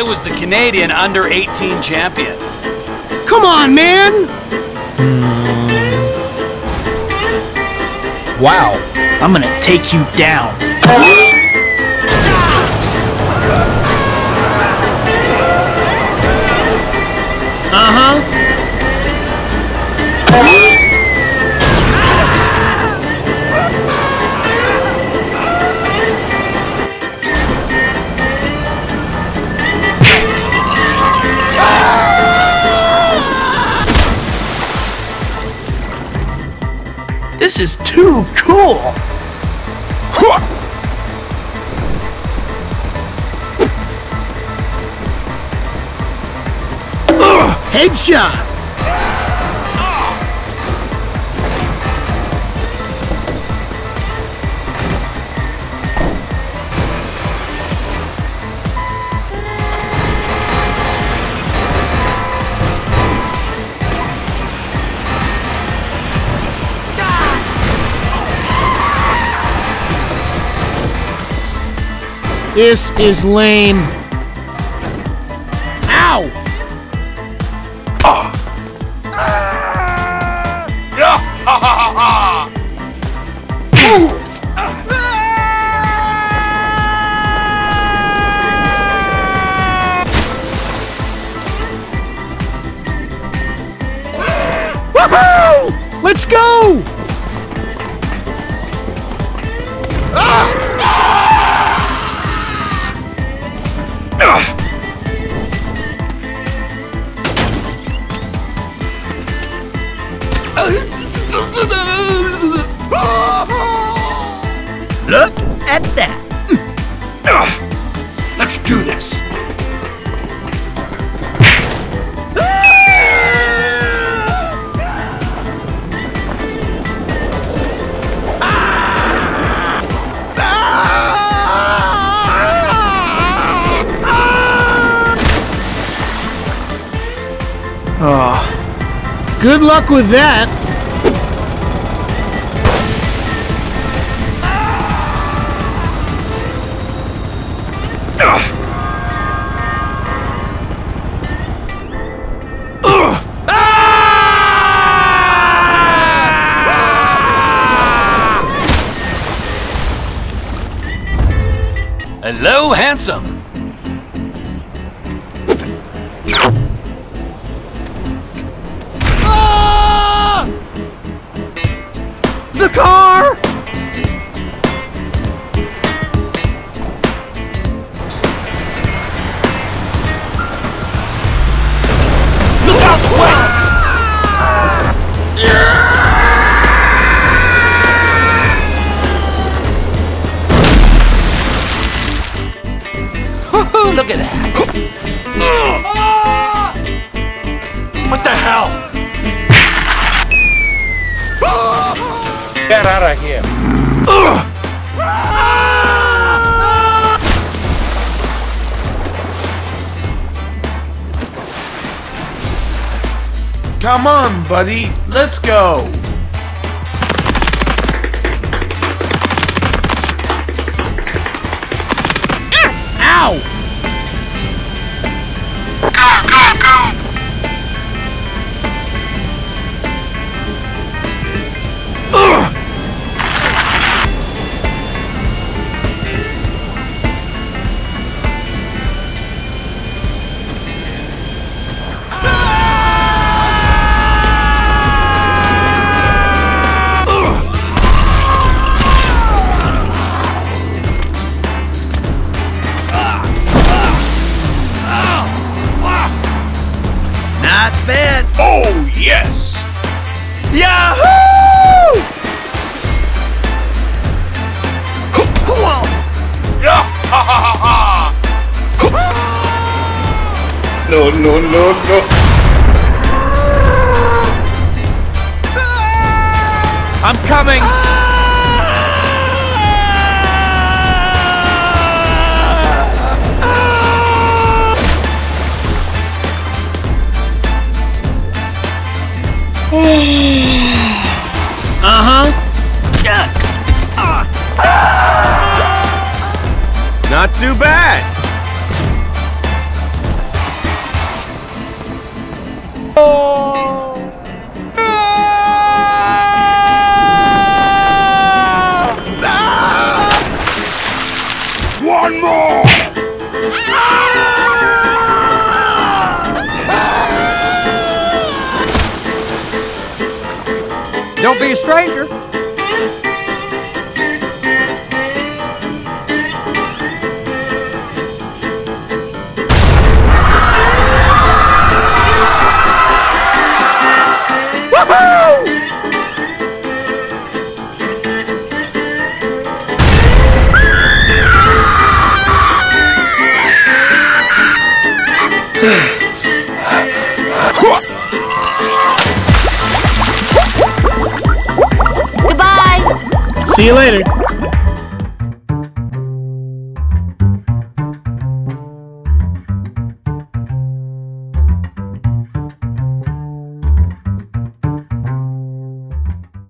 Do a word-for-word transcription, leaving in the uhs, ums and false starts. I was the Canadian under eighteen champion. Come on, man! Mm. Wow, I'm gonna take you down. Uh-huh. This is too cool! Huh. Uh, headshot! This is lame. Ow! Woohoo! Let's go! Look at that! Uh, let's do this! Oh. Good luck with that! Hello, handsome. Ah! The car. Look out the way. Ah! Yeah! Look at that! What the hell? Get out of here! Come on, buddy! Let's go! Yes! Ow! Not bad. Oh, yes. Yahoo! No, no, no, no. I'm coming. Uh-huh. Not too bad. be a stranger. See you later.